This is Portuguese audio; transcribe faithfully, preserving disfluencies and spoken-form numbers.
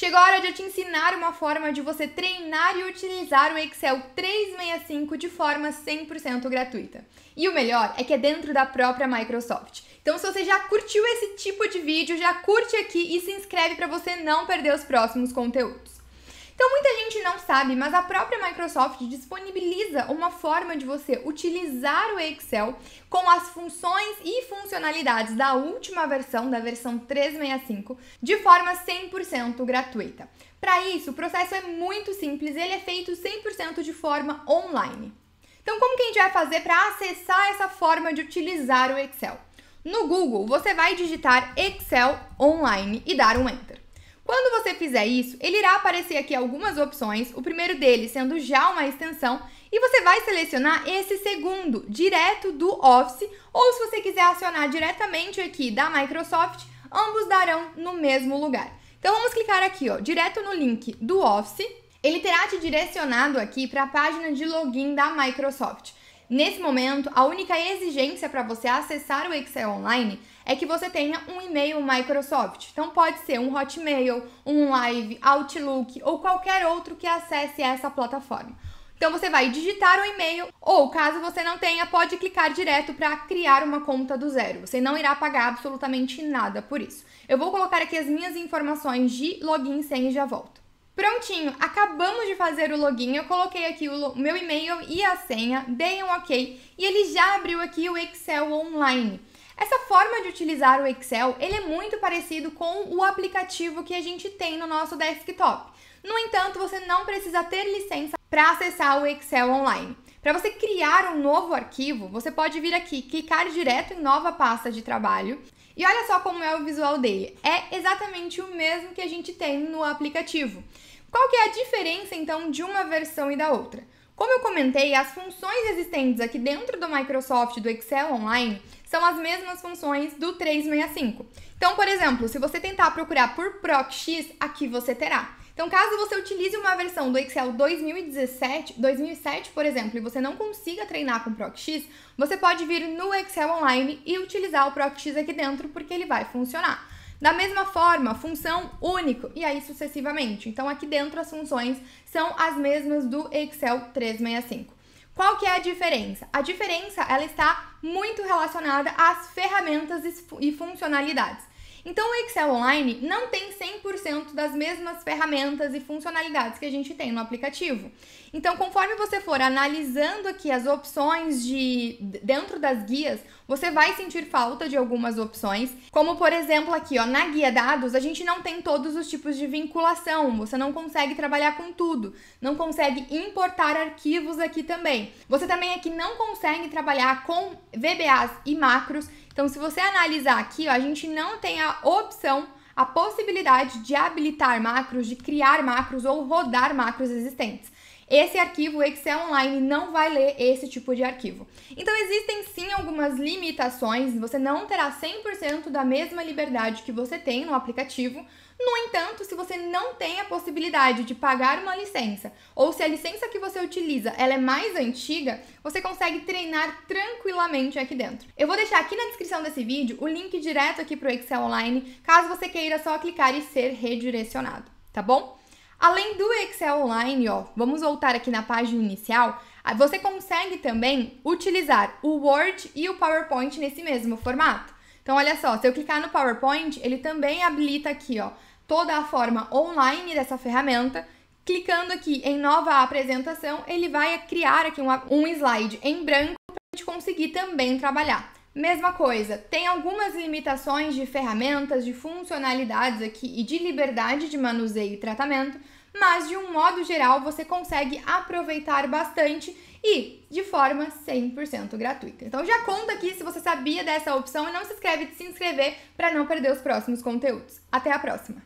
Chegou a hora de eu te ensinar uma forma de você treinar e utilizar o Excel trezentos e sessenta e cinco de forma cem por cento gratuita. E o melhor é que é dentro da própria Microsoft. Então, se você já curtiu esse tipo de vídeo, já curte aqui e se inscreve para você não perder os próximos conteúdos. Então, muita gente não sabe, mas a própria Microsoft disponibiliza uma forma de você utilizar o Excel com as funções e funcionalidades da última versão, da versão trezentos e sessenta e cinco, de forma cem por cento gratuita. Para isso, o processo é muito simples, ele é feito cem por cento de forma online. Então, como que a gente vai fazer para acessar essa forma de utilizar o Excel? No Google, você vai digitar Excel Online e dar um Enter. Quando você fizer isso, ele irá aparecer aqui algumas opções, o primeiro deles sendo já uma extensão, e você vai selecionar esse segundo, direto do Office, ou se você quiser acionar diretamente aqui da Microsoft, ambos darão no mesmo lugar. Então vamos clicar aqui, ó, direto no link do Office, ele terá te direcionado aqui para a página de login da Microsoft. Nesse momento, a única exigência para você acessar o Excel Online é que você tenha um e-mail Microsoft. Então, pode ser um Hotmail, um Live, Outlook ou qualquer outro que acesse essa plataforma. Então, você vai digitar o e-mail ou, caso você não tenha, pode clicar direto para criar uma conta do zero. Você não irá pagar absolutamente nada por isso. Eu vou colocar aqui as minhas informações de login e senha e já volto. Prontinho, acabamos de fazer o login, eu coloquei aqui o meu e-mail e a senha, dei um OK e ele já abriu aqui o Excel Online. Essa forma de utilizar o Excel, ele é muito parecido com o aplicativo que a gente tem no nosso desktop. No entanto, você não precisa ter licença para acessar o Excel Online. Para você criar um novo arquivo, você pode vir aqui, clicar direto em nova pasta de trabalho. E olha só como é o visual dele, é exatamente o mesmo que a gente tem no aplicativo. Qual que é a diferença, então, de uma versão e da outra? Como eu comentei, as funções existentes aqui dentro do Microsoft do Excel Online são as mesmas funções do trezentos e sessenta e cinco. Então, por exemplo, se você tentar procurar por ProcX, aqui você terá. Então, caso você utilize uma versão do Excel dois mil e dezessete, dois mil e sete, por exemplo, e você não consiga treinar com o ProcX, você pode vir no Excel Online e utilizar o ProcX aqui dentro, porque ele vai funcionar. Da mesma forma, função único, e aí sucessivamente. Então, aqui dentro as funções são as mesmas do Excel trezentos e sessenta e cinco. Qual que é a diferença? A diferença, ela está muito relacionada às ferramentas e funcionalidades. Então, o Excel Online não tem cem por cento das mesmas ferramentas e funcionalidades que a gente tem no aplicativo. Então, conforme você for analisando aqui as opções de dentro das guias, você vai sentir falta de algumas opções, como, por exemplo, aqui, ó, na guia dados, a gente não tem todos os tipos de vinculação, você não consegue trabalhar com tudo, não consegue importar arquivos aqui também. Você também aqui não consegue trabalhar com V B As e macros. Então, se você analisar aqui, ó, a gente não tem a opção, a possibilidade de habilitar macros, de criar macros ou rodar macros existentes. Esse arquivo, o Excel Online, não vai ler esse tipo de arquivo. Então, existem sim algumas limitações, você não terá cem por cento da mesma liberdade que você tem no aplicativo. No entanto, se você não tem a possibilidade de pagar uma licença, ou se a licença que você utiliza ela é mais antiga, você consegue treinar tranquilamente aqui dentro. Eu vou deixar aqui na descrição desse vídeo o link direto aqui para o Excel Online, caso você queira só clicar e ser redirecionado, tá bom? Além do Excel Online, ó, vamos voltar aqui na página inicial, você consegue também utilizar o Word e o PowerPoint nesse mesmo formato. Então, olha só, se eu clicar no PowerPoint, ele também habilita aqui, ó, toda a forma online dessa ferramenta. Clicando aqui em nova apresentação, ele vai criar aqui um slide em branco para a gente conseguir também trabalhar. Mesma coisa, tem algumas limitações de ferramentas, de funcionalidades aqui e de liberdade de manuseio e tratamento, mas de um modo geral você consegue aproveitar bastante e de forma cem por cento gratuita. Então já conta aqui se você sabia dessa opção e não se esquece de se inscrever para não perder os próximos conteúdos. Até a próxima!